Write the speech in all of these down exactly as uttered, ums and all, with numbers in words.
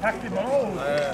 Packt ihn mal auf!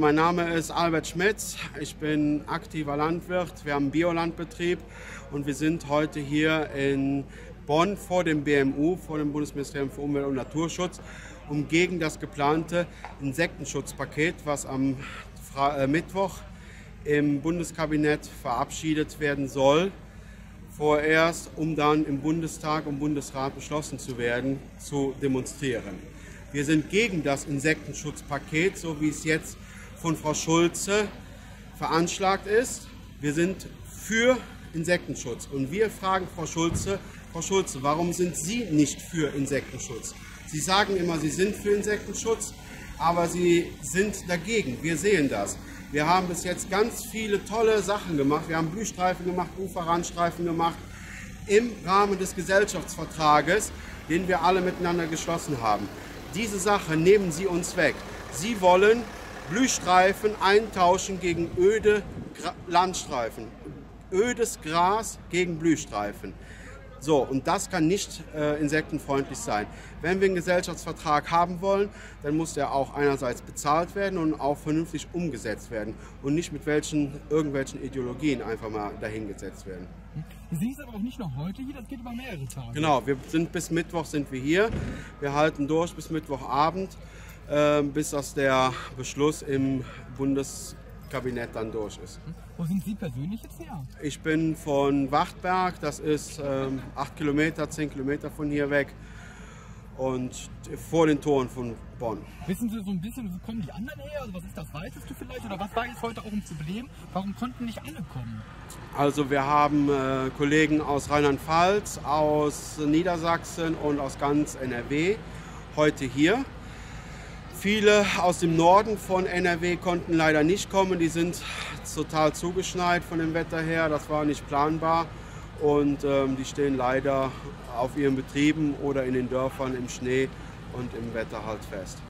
Mein Name ist Albert Schmitz, ich bin aktiver Landwirt, wir haben einen Biolandbetrieb und wir sind heute hier in Bonn vor dem B M U, vor dem Bundesministerium für Umwelt und Naturschutz, um gegen das geplante Insektenschutzpaket, was am Fra- äh, Mittwoch im Bundeskabinett verabschiedet werden soll, vorerst, um dann im Bundestag und Bundesrat beschlossen zu werden, zu demonstrieren. Wir sind gegen das Insektenschutzpaket, so wie es jetzt von Frau Schulze veranschlagt ist. Wir sind für Insektenschutz und wir fragen Frau Schulze, Frau Schulze, warum sind Sie nicht für Insektenschutz? Sie sagen immer, Sie sind für Insektenschutz, aber Sie sind dagegen. Wir sehen das. Wir haben bis jetzt ganz viele tolle Sachen gemacht. Wir haben Blühstreifen gemacht, Uferrandstreifen gemacht im Rahmen des Gesellschaftsvertrages, den wir alle miteinander geschlossen haben. Diese Sache nehmen Sie uns weg. Sie wollen Blühstreifen eintauschen gegen öde Gra Landstreifen, ödes Gras gegen Blühstreifen. So, und das kann nicht äh, insektenfreundlich sein. Wenn wir einen Gesellschaftsvertrag haben wollen, dann muss der auch einerseits bezahlt werden und auch vernünftig umgesetzt werden und nicht mit welchen, irgendwelchen Ideologien einfach mal dahingesetzt werden. Sie sind aber auch nicht noch heute hier, das geht über mehrere Tage. Genau, wir sind bis Mittwoch sind wir hier, wir halten durch bis Mittwochabend, bis dass der Beschluss im Bundeskabinett dann durch ist. Wo sind Sie persönlich jetzt her? Ich bin von Wachtberg, das ist ähm, acht Kilometer, zehn Kilometer von hier weg und vor den Toren von Bonn. Wissen Sie so ein bisschen, wo kommen die anderen her? Also was ist das Weiteste vielleicht? Oder was war jetzt heute auch ein Problem? Warum konnten nicht alle kommen? Also wir haben äh, Kollegen aus Rheinland-Pfalz, aus Niedersachsen und aus ganz N R W heute hier. Viele aus dem Norden von N R W konnten leider nicht kommen, die sind total zugeschneit von dem Wetter her, das war nicht planbar und ähm, die stehen leider auf ihren Betrieben oder in den Dörfern im Schnee und im Wetter halt fest.